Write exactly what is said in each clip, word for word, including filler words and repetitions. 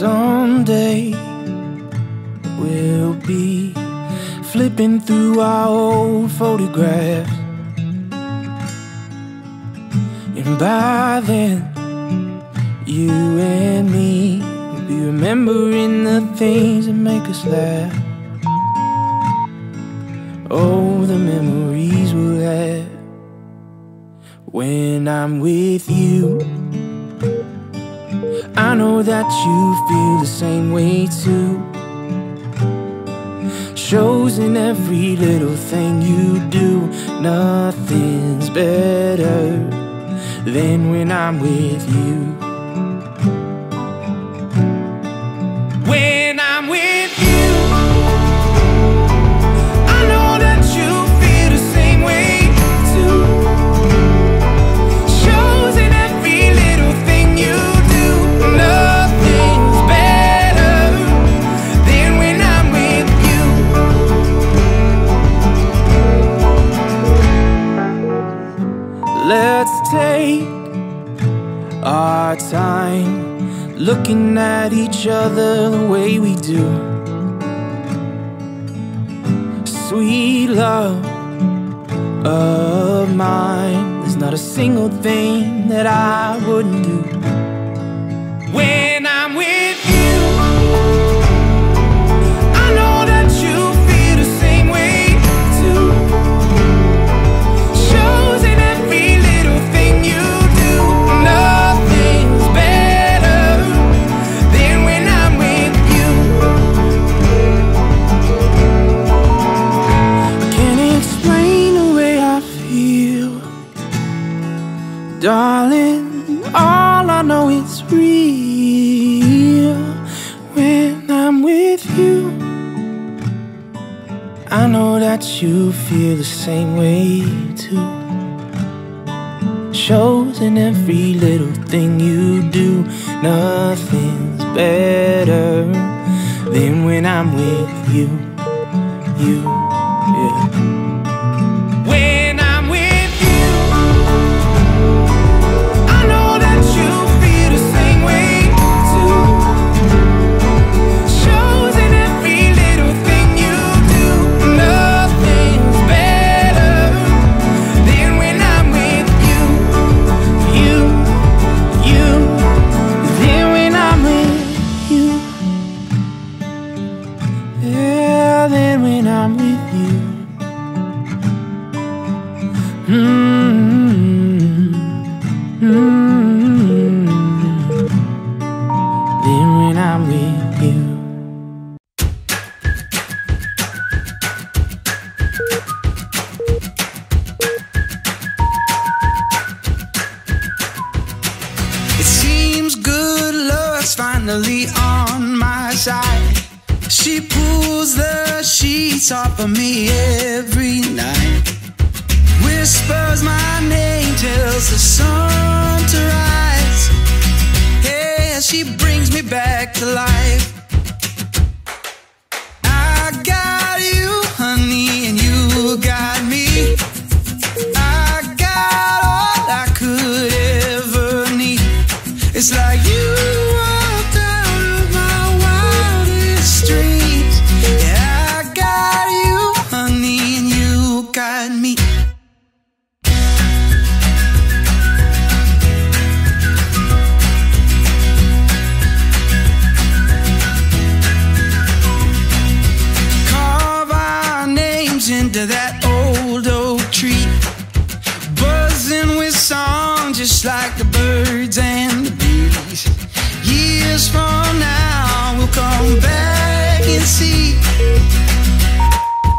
Someday we'll be flipping through our old photographs, and by then you and me will be remembering the things that make us laugh. Oh, the memories we'll have when I'm with you. I know that you feel the same way too. Shows in every little thing you do. Nothing's better than when I'm with you. Our time looking at each other the way we do. Sweet love of mine, there's not a single thing that I wouldn't do. When I'm with you, I know that you feel the same way too. Shows in every little thing you do. Love. you. I know that you feel the same way too. Shows in every little thing you do. Nothing's better than when I'm with you, you, yeah. Top of me every night, whispers my name, tells the sun to rise. Yeah, she brings me back to life. I got you, honey, and you got me. I got all I could ever need. It's like you.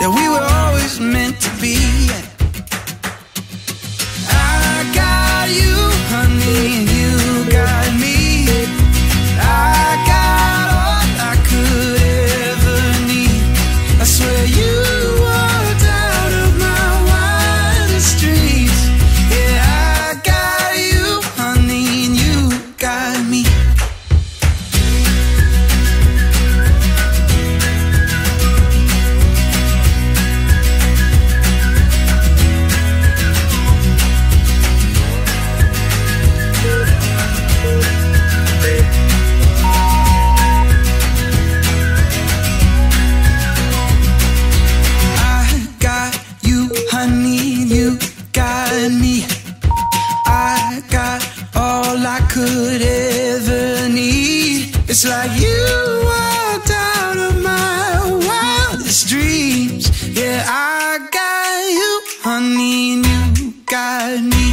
That we were always meant to be. I got you, honey, and you got me. I got all I could ever need. I swear you walked out of my wildest dreams. Yeah, I got you, honey, and you got me. It's like you walked out of my wildest dreams. Yeah, I got you, honey, and you got me.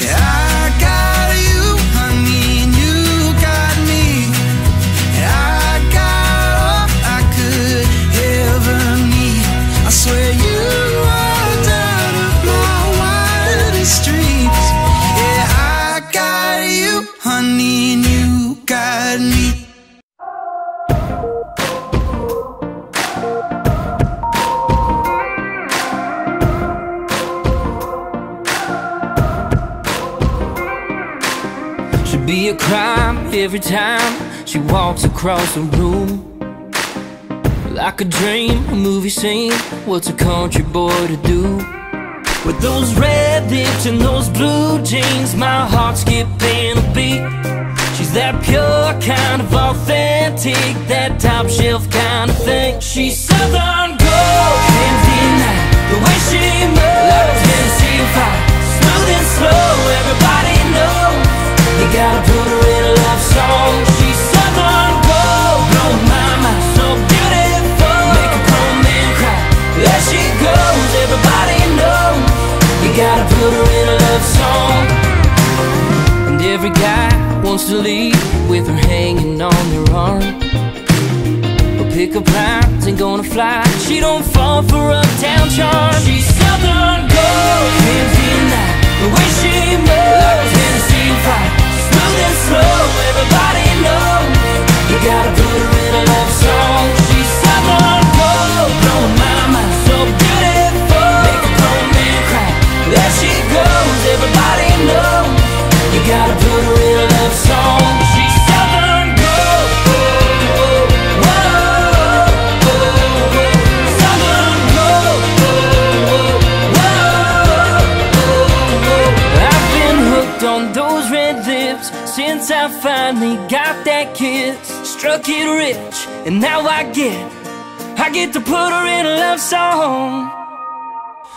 Yeah, I got you, honey, and you got me. Yeah, I got all I could ever need. I swear you walked out of my wildest dreams. Yeah, I got you, honey, and you got me. Be a crime every time she walks across the room. Like a dream, a movie scene. What's a country boy to do? With those red lips and those blue jeans, my heart's skipping a beat. She's that pure kind of authentic, that top shelf kind of thing. She's Southern Gold, can't deny the way she moves. Like a Tennessee fire, smooth and slow, everybody knows. You gotta put her in a love song. She's Southern gold, blow my mind, so beautiful. Make a grown man cry, there she goes. Everybody knows, you gotta put her in a love song. And every guy wants to leave with her hanging on their arm. But pickup lines ain't gonna fly, she don't fall for uptown charm. She's Southern gold, can't deny the way she moves. Like a Tennessee fire, smooth and slow, everybody knows. You gotta put her in a love song. Once I finally got that kiss, struck it rich, and now I get I get to put her in a love song.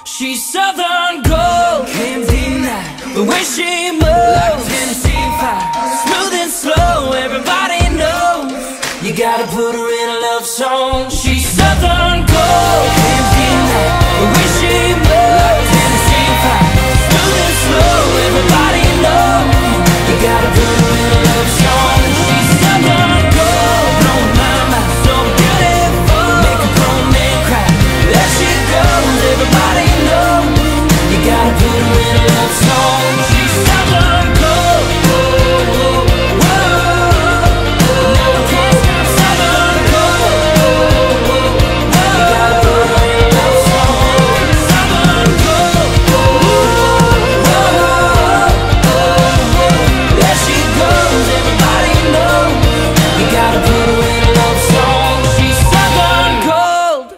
She's Southern gold, can't deny the way she moves, like Tennessee fire, smooth and slow. Everybody knows you gotta put her in a love song. She's Southern gold, can't deny the way she moves, like Tennessee fire, smooth and slow. Everybody knows you gotta put her in a love song. She's Southern gold, blow my mind, so beautiful, make a grown man cry. There she goes, everybody. Gotta put her in a love song. She's Southern gold. Whoa, whoa, whoa. Now I can't stop. Southern gold. Whoa, whoa, whoa. You gotta put her in a love song. Southern gold. Whoa, whoa, whoa, whoa. There she goes, everybody know. You gotta put her in a love song. She's Southern gold.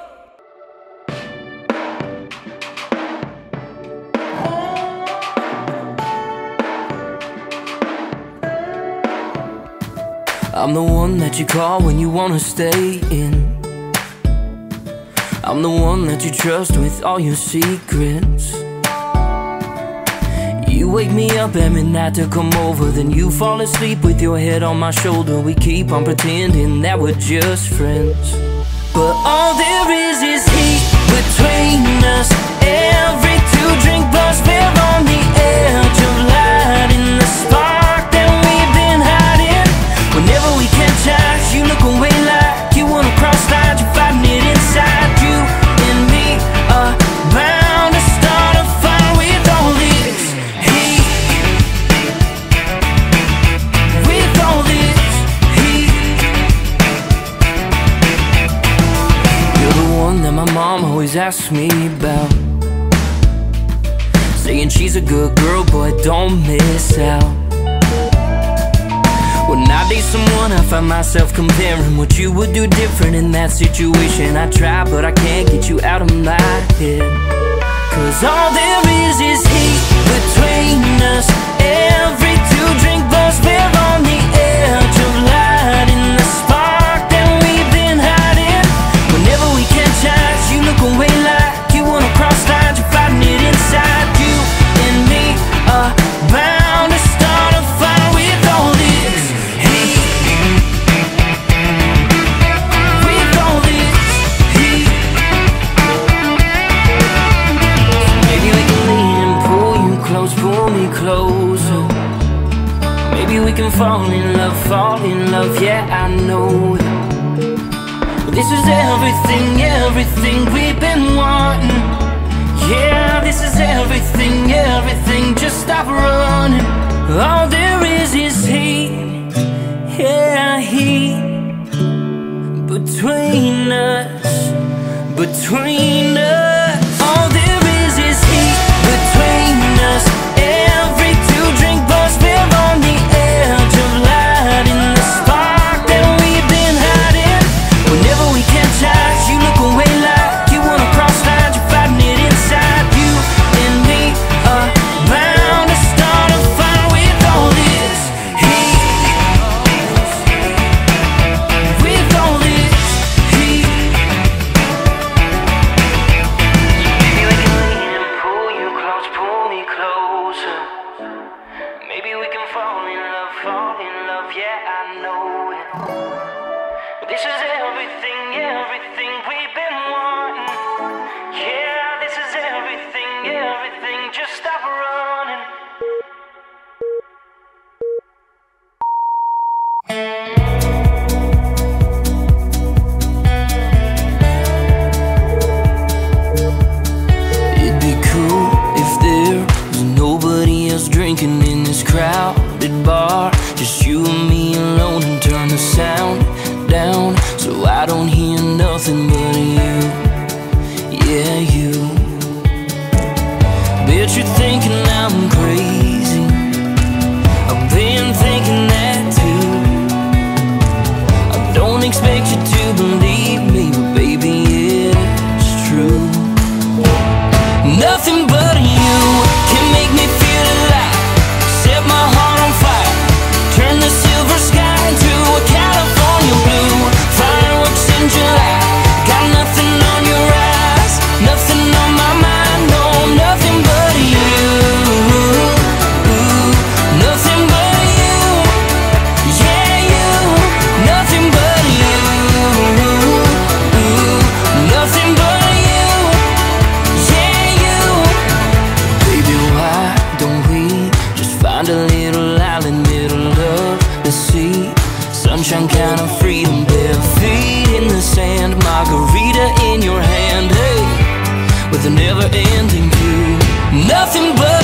I'm the one that you call when you wanna stay in. I'm the one that you trust with all your secrets. You wake me up at midnight to come over, then you fall asleep with your head on my shoulder. We keep on pretending that we're just friends, but all there is is heat between us. Every two drink buzz, we're on the edge of light in the spark. Whenever we catch eyes, you look away like you wanna cross lines. You're fighting it inside. You and me are bound to start a fire with all this heat. With all this heat. You're the one that my mom always asks me about, saying she's a good girl, boy, don't miss out. When I date someone, I find myself comparing what you would do different in that situation. I try, but I can't get you out of my head, 'cause all there is is heat between us. Every two drink buzz, we're on the edge of light in the spark that we've been hiding. Whenever we catch eyes, you look away like you wanna cross lines. You're fighting it inside. You and me are bound to start a fight with all this. Closer. Maybe we can fall in love, fall in love, yeah, I know it. This is everything, everything we've been wanting. Yeah, this is everything, everything, just stop running. All there is is heat, yeah, heat between us, between us. All there is is heat between us. Every two drink buzz, we're on the edge of light in the spark that we've been hiding. Whenever we catch eyes, you look away like you wanna cross lines. You're fighting it inside. You and me are bound to start a fire with all this heat. With all this heat. Maybe we can lean and pull you close, pull me close. Maybe we can fall in love, fall in love, yeah, I know it. This is everything, everything we've been wanting. Yeah, this is everything, everything, just stop running. It'd be cool if there was nobody else drinking in this crowded bar, just you and me alone, and turn the sound down so I don't hear nothing but you, yeah, you. Bet you're thinking I'm crazy, I've been thinking that too. I don't expect you to believe me, but baby, it's true. Nothing but you can make me feel alive, my heart on fire, turn this never-ending view. Nothing but